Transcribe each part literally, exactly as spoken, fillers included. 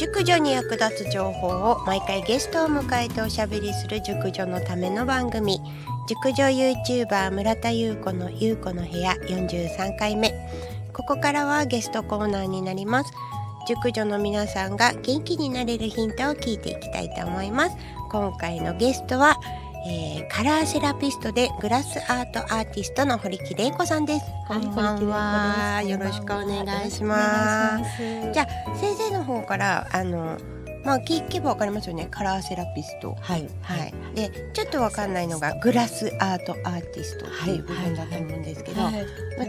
熟女に役立つ情報を毎回ゲストを迎えておしゃべりする熟女のための番組、熟女 YouTuber 村田優子の優子の部屋よんじゅうさんかいめ。ここからはゲストコーナーになります。熟女の皆さんが元気になれるヒントを聞いていきたいと思います。今回のゲストは、えー、カラーセラピストでグラスアートアーティストの堀木玲子さんです。こんばんは、よろしくお願いします。じゃあ先生の方からあの、まあ、聞けばわかりますよね、カラーセラピスト。はい、はい、でちょっとわかんないのがグラスアートアーティストっていう部分だと思うんですけど、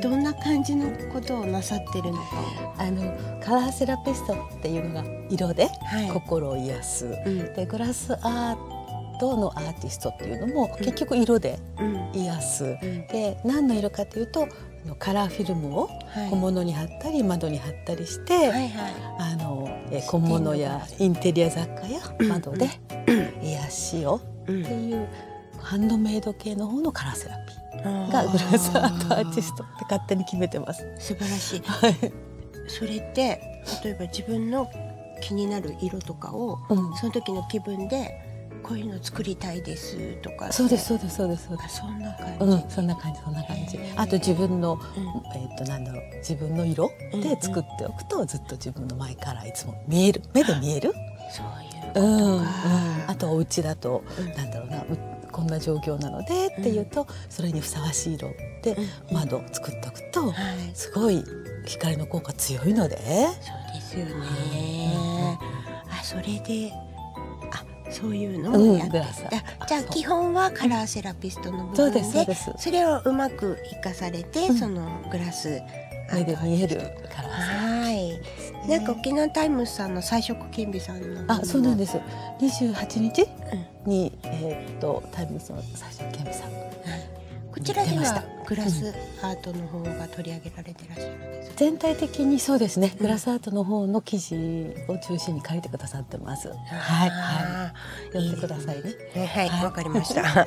どんな感じのことをなさってるのか。あのカラーセラピストっていうのが色で心を癒す、はい、うん、でグラスアートのアーティストっていうのも結局色で癒す、うんうん、で何の色かというとカラーフィルムを小物に貼ったり窓に貼ったりして、あの小物やインテリア雑貨や窓で癒しをっていうハンドメイド系の方のカラーセラピーがグラスアートアーティストって勝手に決めてます。素晴らしい、はい、それって例えば自分の気になる色とかを、うん、その時の気分でこういうの作りたいですとか。そうですそうですそうですそうです。そんな感じ。うん、そんな感じそんな感じ。あと自分の、うん、えっとなんだろう、自分の色で作っておくと、うん、ずっと自分の前からいつも見える、目で見える。そういう。うんうん。あとお家だと、うん、なんだろうな、こんな状況なのでっていうと、うん、それにふさわしい色で窓を作っておくと、うん、すごい光の効果強いので。そうですよね。うん、あ、それで。そういうのをやって、うん、じゃあ基本はカラーセラピストの部分で、それをうまく生かされて、うん、そのグラス目で見えるカラーセラピスト。はい。なんか沖縄タイムズさんの彩色金美さんの、あ、そうなんです。にじゅうはちにちに、うん、えっとタイムズの彩色金美さん。こちらではグラスアートの方が取り上げられてらっしゃるんですか。全体的にそうですね、グラスアートの方の記事を中心に書いてくださってます。はいはい、読んでくださいね。はい、わかりました。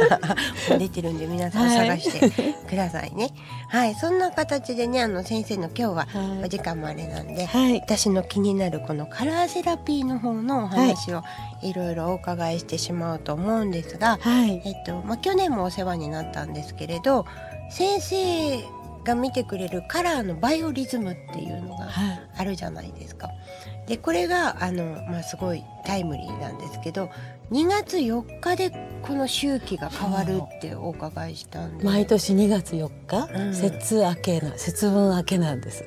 出てるんで皆さん探してくださいね。はい、そんな形でね、あの先生の今日はお時間もあれなんで、私の気になるこのカラーセラピーの方のお話をいろいろお伺いしてしまうと思うんですが、えっとまあ去年もお世話になったんですけれども、先生が見てくれるカラーのバイオリズムっていうのがあるじゃないですか。はい、でこれがあの、まあ、すごいタイムリーなんですけど、にがつよっかでこの周期が変わるってお伺いしたんで。毎年にがつよっか、うん、節明けな節分明けなんです。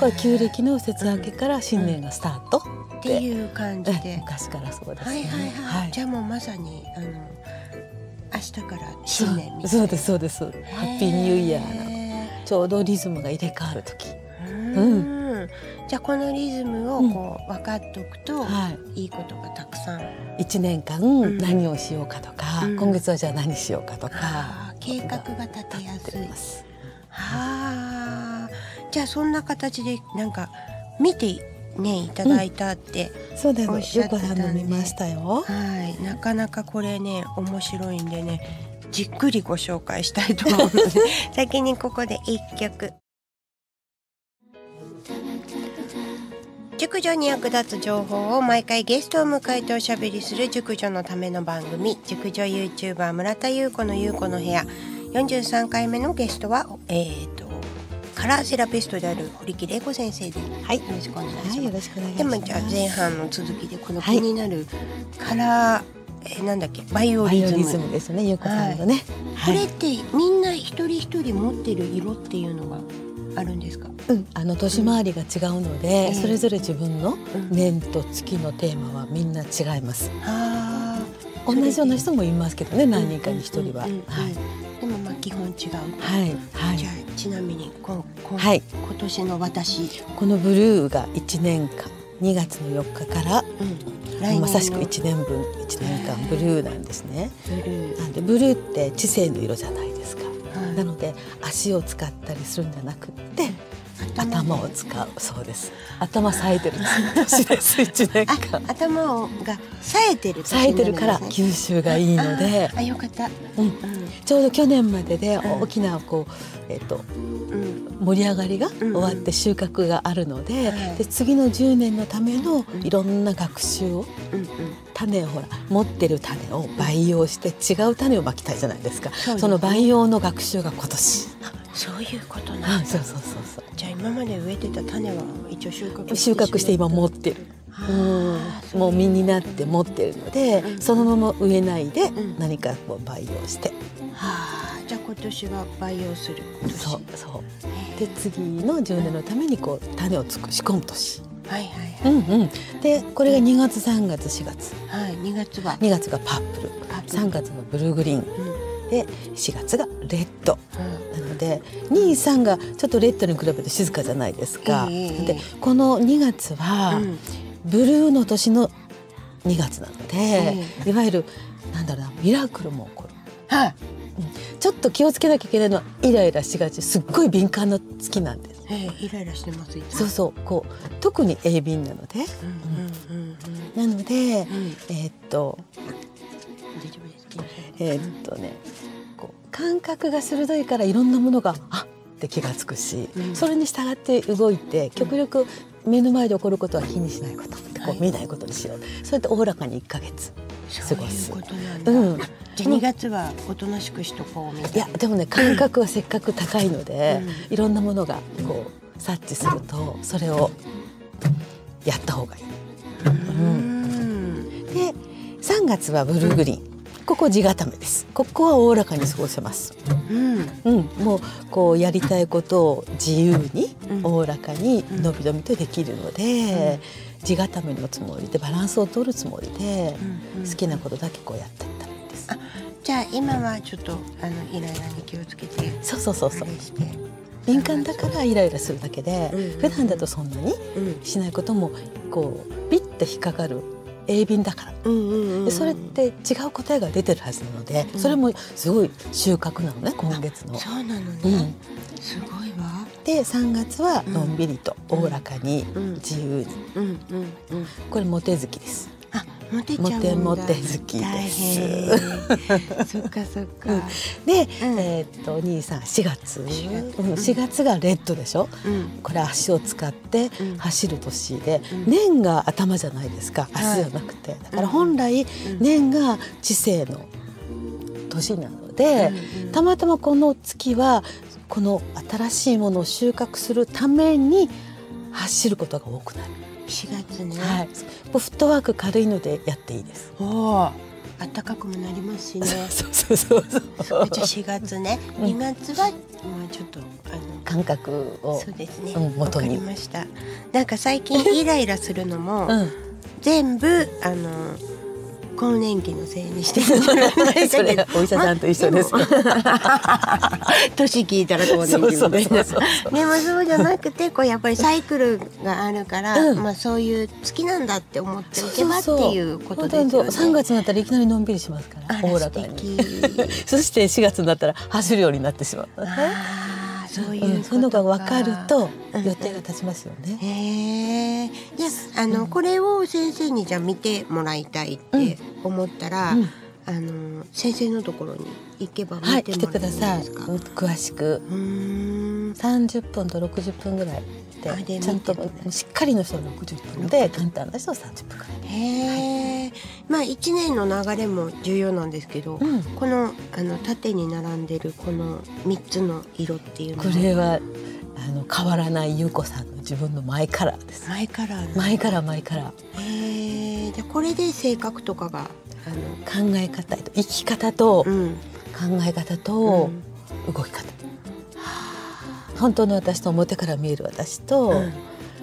これ旧暦の節明けから新年がスタート、うんうん、っていう感じで昔からそうですね。じゃあもうまさにあの明日から新年みたいな。そうですそうです。ハッピーニューイヤーなちょうどリズムが入れ替わる時。うん。じゃあこのリズムをこう分かっておくといいことがたくさん。いちねんかん何をしようかとか、今月はじゃあ何しようかとか。計画が立てやすい。はあ。じゃあそんな形でなんか見て。ね、いただいたっておっしゃってたんで、はい、なかなかこれね面白いんでね、じっくりご紹介したいと思うので先にここでいっきょく。熟女に役立つ情報を毎回ゲストを迎えておしゃべりする熟女のための番組、熟女 YouTuber 村田優子の優子の部屋よんじゅうさんかいめのゲストはえーとカラーセラピストである堀木玲子先生です。はい、よろしくお願いします。はい、よろしくお願いします。でもじゃあ前半の続きでこの気になるカラー、えー、なんだっけ、バイオリズム。バイオリズムですね、優子さんのね。これってみんな一人一人持ってる色っていうのがあるんですか。うん、あの年回りが違うので、うん、それぞれ自分の年と月のテーマはみんな違います。うん、ああ、同じような人もいますけどね、何人かに一人は。はい。でもまあ基本違う。はいはい。じゃあちなみにここ、はい、今年の私このブルーがいちねんかんにがつのよっかから、うん、まさしくいちねんぶんいちねんかんブルーなんですね。なんでブルーって知性の色じゃないですか。はい、なので足を使ったりするんじゃなくって頭を使う。そうです。頭冴えてる年です。一年間。頭が冴えてる。冴えてるから吸収がいいので。あ、よかった。うん。ちょうど去年までで大きなこうえっと盛り上がりが終わって収穫があるので、で次のじゅうねんのためのいろんな学習を。種をほら持ってる種を培養して違う種をまきたいじゃないですか。その培養の学習が今年。そういうことなんです。そうそうそうそう。じゃあ今まで植えてた種は一応収穫して収穫して今持ってる。うん。もう実になって持ってるので、そのまま植えないで何かこう培養して。はあ。じゃあ今年は培養する年。そうそう。で次のじゅうねんのためにこう種をつく仕込む年。はいはい。うんうん。でこれがにがつさんがつしがつ。はい。にがつはにがつがパープル。さんがつのブルーグリーン。でしがつがレッド。でに、さんがちょっとレッドに比べて静かじゃないですか。でこのにがつはブルーの年のにがつなので、いわゆるなんだろうな、ミラクルも起こる。はい、うん、ちょっと気をつけなきゃいけないのはイライラしがち、すっごい敏感な月なんです。イライラしてます。そうそう、こう特に鋭敏なので、なので、うん、えっとえっとね。感覚が鋭いからいろんなものがあって気がつくし、うん、それに従って動いて極力目の前で起こることは気にしないこと、うん、こう見ないことにしよう、はい、そうやっておおらかにいっかげつ過ごす。にがつはおとなしくしとこうみたいな。いやでもね、感覚はせっかく高いので、うん、いろんなものがこう察知するとそれをやった方がいい。でさんがつはブルーグリーン。ここ地固めです。ここはおおらかに過ごせます。うん、うん、もうこうやりたいことを自由に、おおらかにのびのびとできるので。うん、地固めのつもりで、バランスを取るつもりで、うん、好きなことだけこうやっていったんです。あ、じゃあ今はちょっと、あのイライラに気をつけて。そうそうそうそう。敏感だからイライラするだけで、普段だとそんなにしないことも、こうビッて引っかかる。鋭敏だから、それって違う答えが出てるはずなので、うん、それもすごい収穫なのね、今月の。そうなのね。うん、すごいわ。で、さんがつはのんびりとおおらかに自由に。これモテ好きです。あ、モテちゃうんだ。モテモテ好きです。そっかそっか。で、えっとに、さん、しがつ。しがつがレッドでしょ。これ足を使って走る年で、年が頭じゃないですか。足じゃなくて、だから本来年が知性の年なので、たまたまこの月はこの新しいものを収穫するために走ることが多くなる。しがつね。はい。フットワーク軽いのでやっていいです。おお、暖かくもなりますしね。そうそうそうそう。じゃあしがつね。にがつはまあちょっとあの感覚をそうですね。元に。わかりました。なんか最近イライラするのも全部あの更年期のせいにしてるんじゃないかけど、お医者さんと一緒です。年聞いたら更年期みたいな。でもそうじゃなくて、こうやっぱりサイクルがあるから、まあそういう月なんだって思っておけばっていうことですよね。さんがつになったらいきなりのんびりしますから、おおらかに。そしてしがつになったら走るようになってしまう。そういうのが分かると予定が立ちますよね。じゃああのこれを先生にじゃあ見てもらいたいって思ったら、あの先生のところに行けば見てもらえますか。詳しくさんじゅっぷんとろくじゅっぷんぐらいで、ちゃんとしっかりの人はろくじゅっぷんで、簡単な人はさんじゅっぷんぐらい。へえ。まあいちねんの流れも重要なんですけど、うん、このあの縦に並んでるこのみっつの色っていうのは、これはあの変わらない優子さんの自分のマイカラーです。マイカラー。マイカラーマイカラー。へえ。でこれで性格とかがあの考え方と生き方と、うん、考え方と動き方。うん、本当の私と表から見える私と、うん、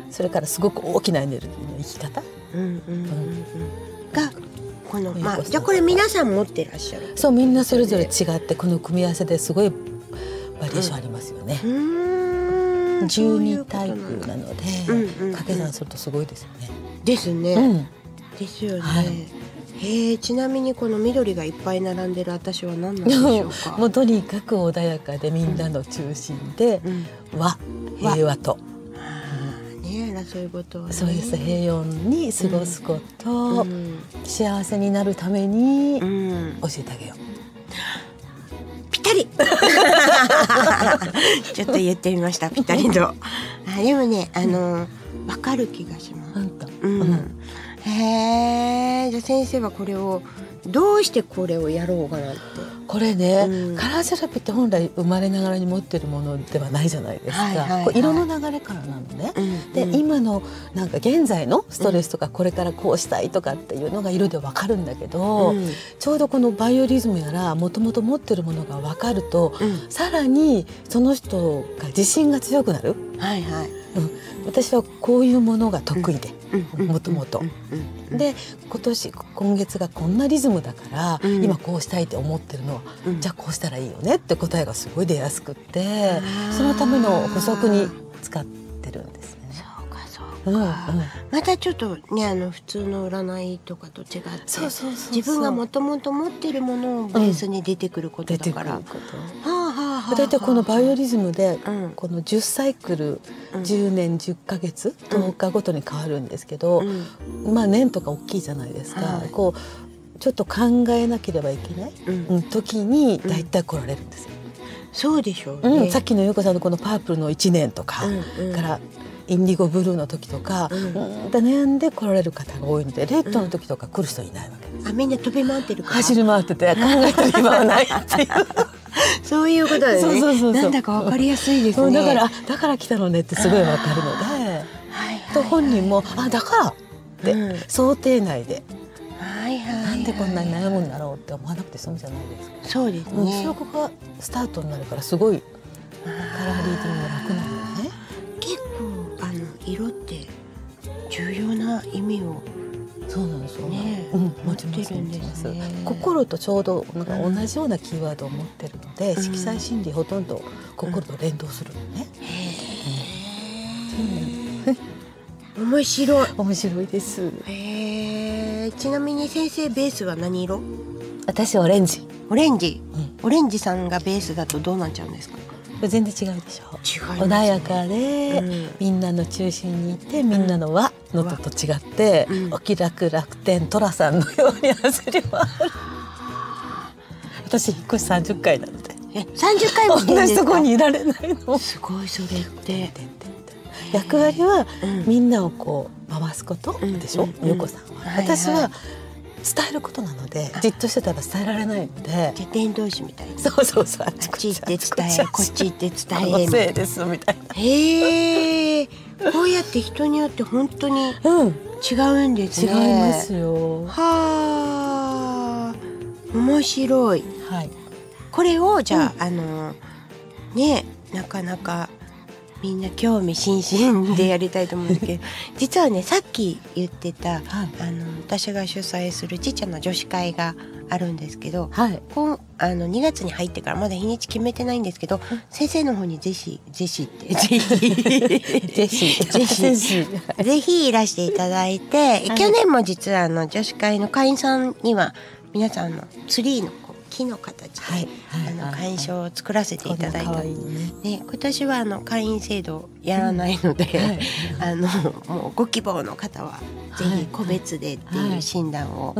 それからすごく大きなエネルギーの生き方。がこの、まあ、じゃあこれ皆さん持ってらっしゃる、ね、そう、みんなそれぞれ違って、この組み合わせですごいバリエーションありますよね。うん、じゅうにタイプなので掛け算するとすごいですよね。ですね、うん、ですよね、はい。えー、ちなみにこの緑がいっぱい並んでる私は何なんでしょうか。もうとにかく穏やかでみんなの中心で、うん、和、平和となそういうことは、ね、そうです。平穏に過ごすこと、うんうん、幸せになるために教えてあげよう、うん、ぴったりちょっと言ってみました。ぴったりとあでもね、あの分かる気がします。うん、へえ。じゃあ先生はこれをどうしてこれをやろうかなって。これね、うん、カラーセラピーって本来生まれながらに持ってるものではないじゃないですか。色の流れからなのね、うん、で今のなんか現在のストレスとか、これからこうしたいとかっていうのが色でわかるんだけど、うん、ちょうどこのバイオリズムやらもともと持ってるものがわかると、うん、さらにその人が自信が強くなる。はいはい、うん、私はこういうものが得意で、もともとで今年今月がこんなリズムだから、うん、今こうしたいって思ってるのは、うん、じゃあこうしたらいいよねって答えがすごい出やすくって、うん、そのための補足に使ってるんですね。そうかそうか、うんうん、またちょっとね、あの普通の占いとかと違って自分がもともと持ってるものをベースに出てくることだから、うん、だいたいこのバイオリズムでこのじゅうサイクル、じゅうねんじゅっかげつとおかごとに変わるんですけど、まあ年とか大きいじゃないですか。こうちょっと考えなければいけない時にだいたい来られるんですよ。そうでしょうね。さっきのゆうこさんのこのパープルのいちねんとかからインディゴブルーの時とか悩んで来られる方が多いので、レッドの時とか来る人いないわけです。みんな飛び回ってるから走り回ってて考えたり暇はないっていう。そういうことだよね。なんだかわかりやすいですね。だからだから来たのねってすごいわかるので、と本人もあだからって想定内で、なんでこんなに悩むんだろうって思わなくて済むじゃないですか。そうですね。そこがスタートになるからすごいカラーリーディング楽なのね。結構あの色って重要な意味を。そうなんですよね。うん、持ちます、持ちます。心とちょうどなんか同じようなキーワードを持ってるので、色彩心理ほとんど心と連動するのね。面白い。面白いです。へえ。ちなみに先生ベースは何色？私オレンジ。オレンジ。オレンジさんがベースだとどうなっちゃうんですか？全然違うでしょ。穏やかでみんなの中心にいて、みんなの輪のとと違ってお気楽楽天トラさんのように走り回る。私引っ越しさんじゅっかいなので、さんじゅっかいも同じとこにいられないの。すごい。それって役割はみんなをこう回すことでしょ、ゆうこさんは。私は伝えることなので、じっとしてたら伝えられないので、伝道師みたいな。そうそうそう。あっち行って伝え、こっち行って伝え。せいですみたいな。へえ。こうやって人によって本当に違うんですね。違いますよ。はあ。面白い。はい。これをじゃああのね、なかなかみんな興味津々でやりたいと思うんですけど、実はね、さっき言ってた、はい、あの私が主催するちっちゃな女子会があるんですけど、はい、こうあのにがつに入ってからまだ日にち決めてないんですけど、先生の方にぜひぜひってぜひぜひぜひぜひいらしていただいて、はい、去年も実はあの女子会の会員さんには皆さんのツリーの木の形で会員証を作らせていただいた。今年はあの会員制度やらないので、あのもうご希望の方はぜひ個別でっていう診断を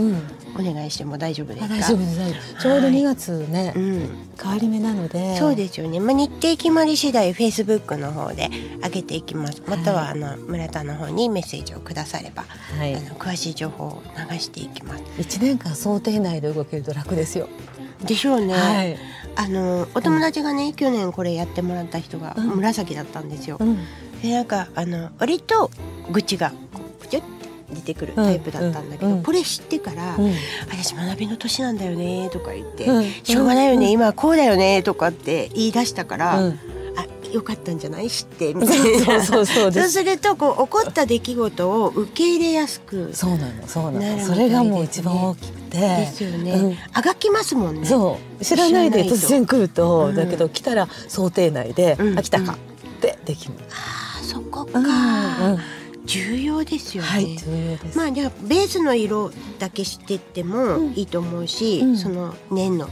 お願いしても大丈夫ですか？大丈夫です。ちょうどにがつね、変わり目なので。そうですよね。まあ日程決まり次第フェイスブックの方で上げていきます。またはあの村田の方にメッセージをくだされば、あの詳しい情報を流していきます。いちねんかん想定内で動けると楽ですよ。でしょうね、はい、あのお友達がね、うん、去年これやってもらった人が紫だったんですよ、うん、でなんかあの割と愚痴がプチュッて出てくるタイプだったんだけど、これ知ってから、うん、私学びの年なんだよねとか言って、うん、しょうがないよね、うん、今こうだよねとかって言い出したから、うん、あよかったんじゃない知ってみたいな。そうするとこう起こった出来事を受け入れやすく。そうなの、そうなの。それがもう一番大きくですよね。あがきますもんね。そう知らないで突然来ると、だけど来たら想定内で「あ来たか」ってできます。ああそこか、重要ですよね。はい、重要です。まあじゃあベースの色だけ知ってってもいいと思うし、その年の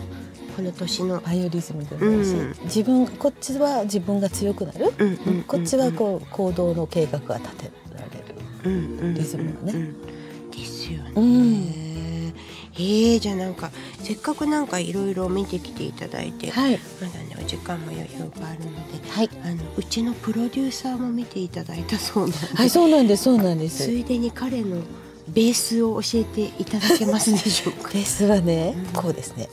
この年のバイオリズムでもいいし、自分こっちは自分が強くなる、こっちはこう行動の計画が立てる。ですもんね。ですよね、うんえー、じゃあなんかせっかくなんかいろいろ見てきていただいて、はい、まだねお時間も余裕があるので、はい、あのうちのプロデューサーも見ていただいたそうなんです、はい、そうなんですそうなんです。ついでに彼のベースを教えていただけますでしょうか。ベースはね、うん、こうですね。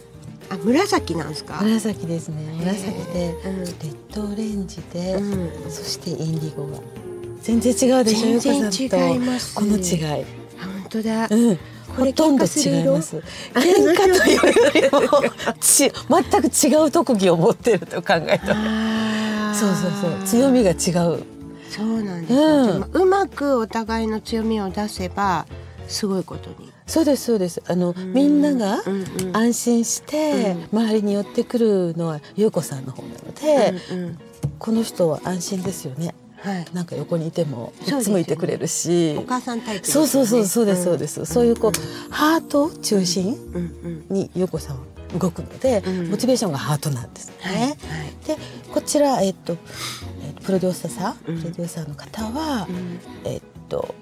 あ、紫なんですか。紫ですね。紫で、うん、レッドオレンジで、うん、そしてインディゴが全然違うでしょ。全然違います。この違い。あ、本当だ。うん。ほとんど違います。喧嘩というよりもち全く違う特技を持っていると考えた。そうそうそう。強みが違う。そうなんです。うん、うまくお互いの強みを出せばすごいことに。そうですそうです。あの、うん、みんなが安心して周りに寄ってくるのは優子さんの方なので、うんうん、この人は安心ですよね。はい、なんか横にいてもいつもいてくれるし、ね、お母さんタイプですよね。そうそうそうですそうです。そういうこうハートを中心に優子さんは動くので、うん、モチベーションがハートなんですね。はいはい、でこちら、えっと、プロデューサーさん、プロデューサーの方は、うん、えっと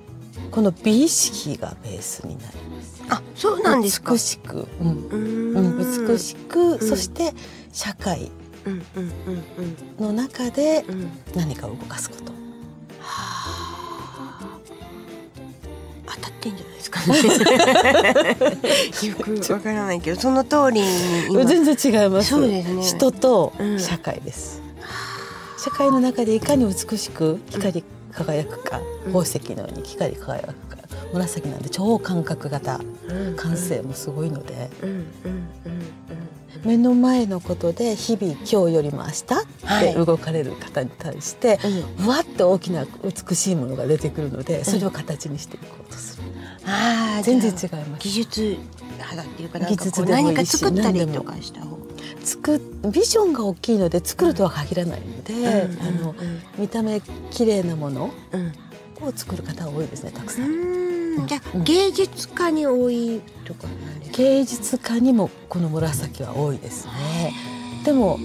この美意識がベースになります。あ、そうなんですか。美しく、うん、うん美しく、うん、そして社会の中で何かを動かすこと。はあ、当たってんじゃないですかね。よくわからないけど、その通りに。全然違います。そうですね。人と社会です。うん、社会の中でいかに美しく光り輝くか、宝石のように光り輝くか、紫なんで超感覚型、感性もすごいので。目の前のことで日々今日よりも明日って動かれる方に対して、はい、わっと大きな美しいものが出てくるので、それを形にしていこうとする。うん、ああ、全然違います。技術肌っていうか、なんかこう何か作ったりとかした方が。作ビジョンが大きいので作るとは限らないので、あの見た目綺麗なものを作る方多いですね。たくさん。うん、じゃあ芸術家に多いとか。芸術家にもこの紫は多いですね。でも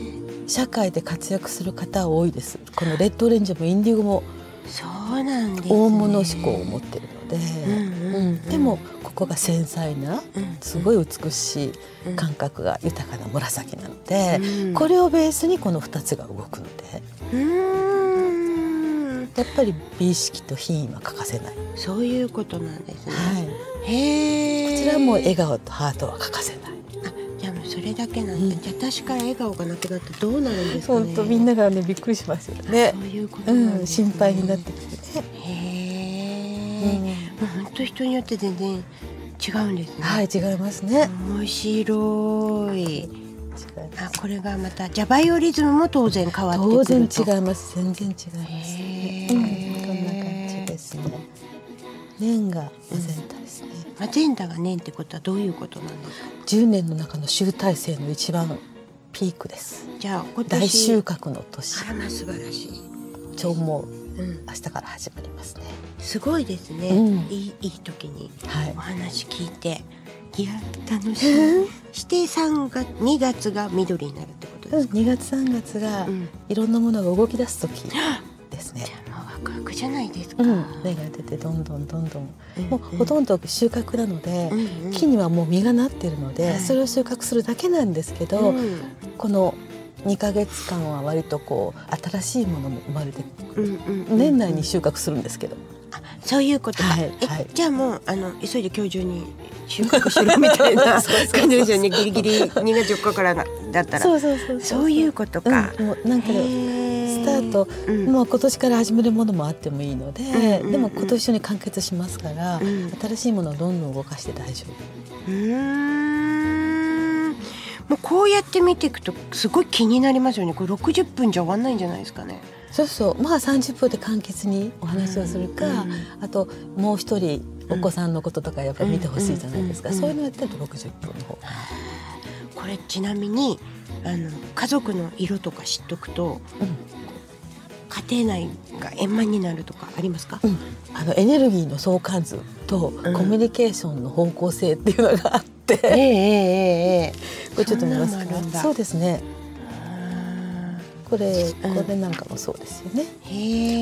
社会で活躍する方多いです。このレッドオレンジもインディゴもそうなんです、ね、大物思考を持っているので、でもここが繊細なすごい美しい感覚が豊かな紫なので、うん、これをベースにこのふたつが動くので、うん、やっぱり美意識と品位は欠かせない。そういうことなんですね。はい、へー。それはもう笑顔とハートは欠かせない。あ、じゃあもうそれだけなんで、うん、じゃあ私から笑顔がなくなってどうなるんですかね。本当みんながねびっくりしますよね。そういうことなんですね。うん、心配になってきてね。へえ、うん、もう本当人によって全然違うんですね。はい、違いますね。面白い。あ、これがまたじゃあバイオリズムも当然変わってくると。当然違います。全然違います、ね。うん、こんな感じですね。年がマゼンタですね。うん、マゼンタが年ってことはどういうことなんですか。じゅうねんの中の集大成の一番ピークです。じゃあ今年大収穫の年。あら、素晴らしい。超もう、うん、明日から始まりますね。すごいですね。うん、いいいい時にお話聞いて、はい、いや楽しい。してさんがつにがつが緑になるってことですか。うん、にがつさんがつが、うん、いろんなものが動き出す時ですね。ワクワクじゃないですか。芽が出てどんどんどんどん、もうほとんど収穫なので、木にはもう実がなっているので、それを収穫するだけなんですけど、このにかげつかんは割とこう新しいものも生まれてくる。年内に収穫するんですけど。あ、そういうことか。じゃあもうあの急いで今日中に収穫しろみたいな感じですよね。ギリギリにがつよっかからだったら。そうそうそう。そういうことか。もうなんか。スタート、うん、もう今年から始めるものもあってもいいので、でも今年一緒に完結しますから、うん、新しいものをどんどん動かして大丈夫。うーん、もうこうやって見ていくとすごい気になりますよね。これろくじゅっぷんじゃ終わんないんじゃないですかね。そうそう、まあさんじゅっぷんで簡潔にお話をするか、うん、あともう一人お子さんのこととかやっぱり見てほしいじゃないですか。そういうのやったらろくじゅっぷんの方が。これちなみにあの家族の色とか知っとくと、うん、家庭内が円満になるとかありますか？うん、あのエネルギーの相関図とコミュニケーションの方向性っていうのがあって、うん、ええええええ、これちょっと見ますか。そうですね。これこれなんかもそうですよね。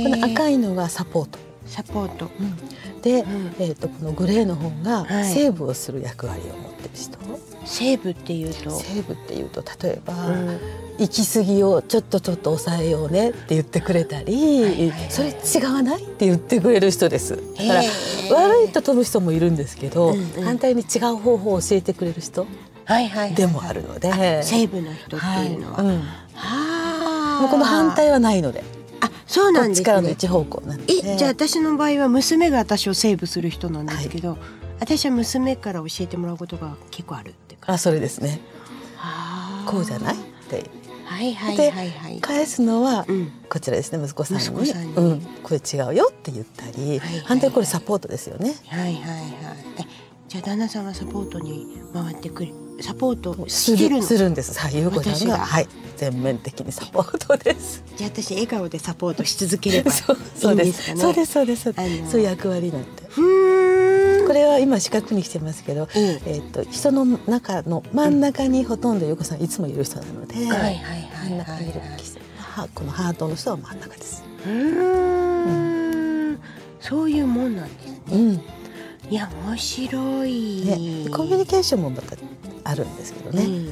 うん、この赤いのがサポート。サポート、うん、で、うんえー、とこのグレーの方がセーブをする役割を持ってる人。セーブっていうとセーブっていうと例えば、うん、行き過ぎをちょっとちょっと抑えようねって言ってくれたり、それ違わないって言ってくれる人です。だから悪いと飛ぶ人もいるんですけど、うんうん、反対に違う方法を教えてくれる人でもあるので、セーブの人っていうのは、はいうん、はもうこの反対はないので。あ、そうなんですね。こっちからの一方向なんで。え、じゃあ私の場合は娘が私をセーブする人なんですけど、はい、私は娘から教えてもらうことが結構あるっていうか。あ、それですね。こうじゃないって。はいはいはいはい。返すのはこちらですね、息子さんに。息子さんに。うん、これ違うよって言ったり、反対これサポートですよね。はいはいはい。え、じゃあ旦那さんはサポートに回ってくる。サポートするするんです。はい、優子ちゃんがはい全面的にサポートです。じゃあ私笑顔でサポートし続ければいいんですかね。そうですそうですそうです。そういう役割なんで。これは今四角にしてますけど、えっと人の中の真ん中にほとんど優子さんいつもいる人なので、真ん中にいるこのハートの人は真ん中です。うん、そういうもんなんですね。いや面白い。コミュニケーションもまたあるんですけどね。うん、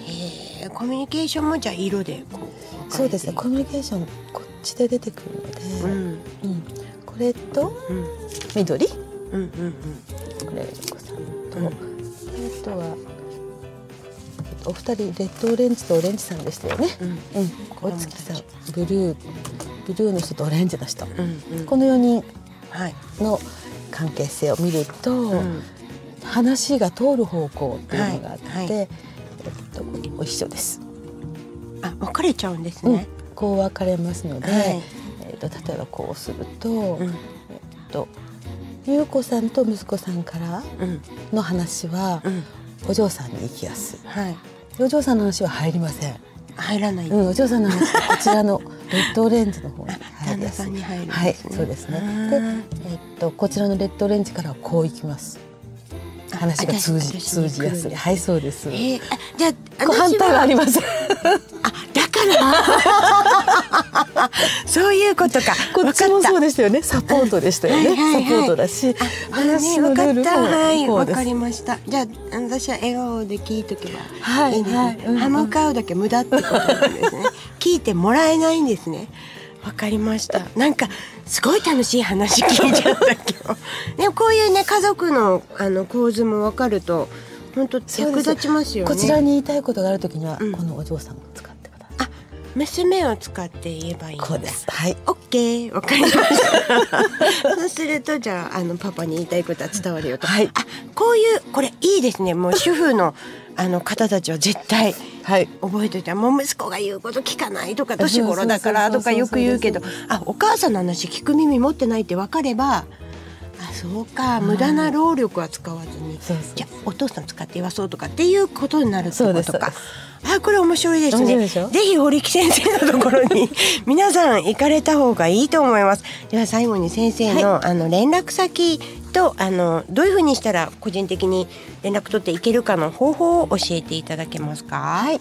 へえ、コミュニケーションもじゃあ色でこう。そうですね。コミュニケーションこっちで出てくるので、うんうん、これと緑、うんうんうん、これお子さんと、うん、あとはお二人レッドオレンジとオレンジさんでしたよね。うんうん、お月さんブルーブルーの人とオレンジの人、うんうん、このよにんの関係性を見ると。うん話が通る方向っていうのがあって、はいはい、えっとお一緒です。あ、分かれちゃうんですね。うん、こう分かれますので、はい、えっと例えばこうすると、うん、えっと優子さんと息子さんからの話は、うん、お嬢さんに行きやすい。はい、お嬢さんの話は入りません。入らない。うん、お嬢さんの話はこちらのレッドオレンジの方に入りやすい。はい、そうですね。で、えっとこちらのレッドオレンジからはこう行きます。話が通じ通じやすい。はい、そうです。えー、じゃあ反対はありません。あ、だからそういうことか。こっちもそうでしたよね。サポートでしたよね。サポートだし、話のルールもはい、わかりました。じゃあ私は笑顔で聞いとけばいいんですね。歯向かうだけ無駄ってことなんですね。聞いてもらえないんですね。わかりました。なんかすごい楽しい話聞いちゃったけどでもこういうね家族のあの構図もわかると本当役立ちますよね。こちらに言いたいことがあるときには、うん、このお嬢さんを使ってください。あ、娘を使って言えばいいんです。こうです。はい。オッケー、わかりました。そうするとじゃああのパパに言いたいことは伝わるよと。はい。あ、こういうこれいいですね。もう主婦のあの方たちは絶対。はい、覚えておいて、もう息子が言うこと聞かないとか年頃だからとかよく言うけど、あ、お母さんの話聞く耳持ってないって分かれば、あ、そうか、無駄な労力は使わずに、じゃあお父さん使って言わそうとかっていうことになるってことか。あ、これ面白いですね。ぜひ堀木先生のところに皆さん行かれた方がいいと思います。では最後に先生の、はい、あの連絡先とあのどういうふうにしたら個人的に連絡取っていけるかの方法を教えていただけますか。はい。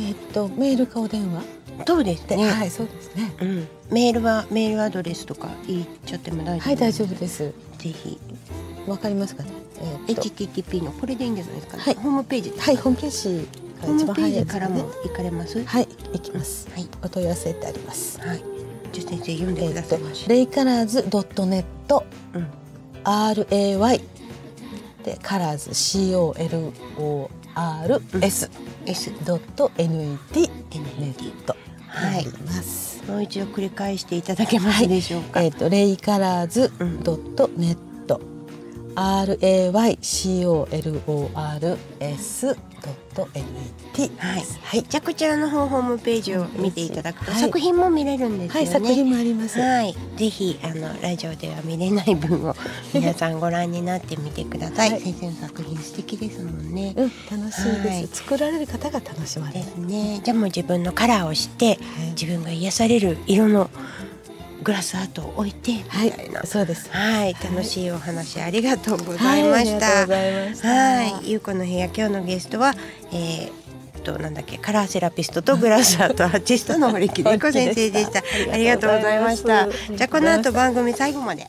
えっとメールかお電話。そうですね。はい、そうですね。うん。メールはメールアドレスとか言っちゃっても大丈夫ですか。はい、大丈夫です。ぜひ。わかりますかね。えっと、エイチティーティーピー のこれでいいんじゃないですかね。はい、ホームページ。はい、ホームページ。ホームページからも行かれます。はい、行きます。はい、お問い合わせってあります。はい。じゃあ先生読んでください。レイカラーズドットネット アールエーワイ でカラーズ シーオーエルオーアールエス エスドットネット はい。もう一度繰り返していただけますでしょうか。えっとレイカラーズドットネット アールエーワイシーオーエルオーアールエスドットネット はい。じゃあこちらのホームページを見ていただくと作品も見れるんですよね。はい、作品もあります。はい。ぜひあのラジオでは見れない分を皆さんご覧になってみてください。先生の作品素敵ですもんね。うん、楽しいです。作られる方が楽しまれる。ですね。じゃあもう自分のカラーをして自分が癒される色のグラスアートを置いてみたいな、はい、そうです。はい、楽しいお話ありがとうございました。はい、優子の部屋、今日のゲストは、えー、となんだっけ、カラーセラピストとブラウスアートアーティストの堀木玲子先生でした。ありがとうございました。じゃあこの後番組最後まで。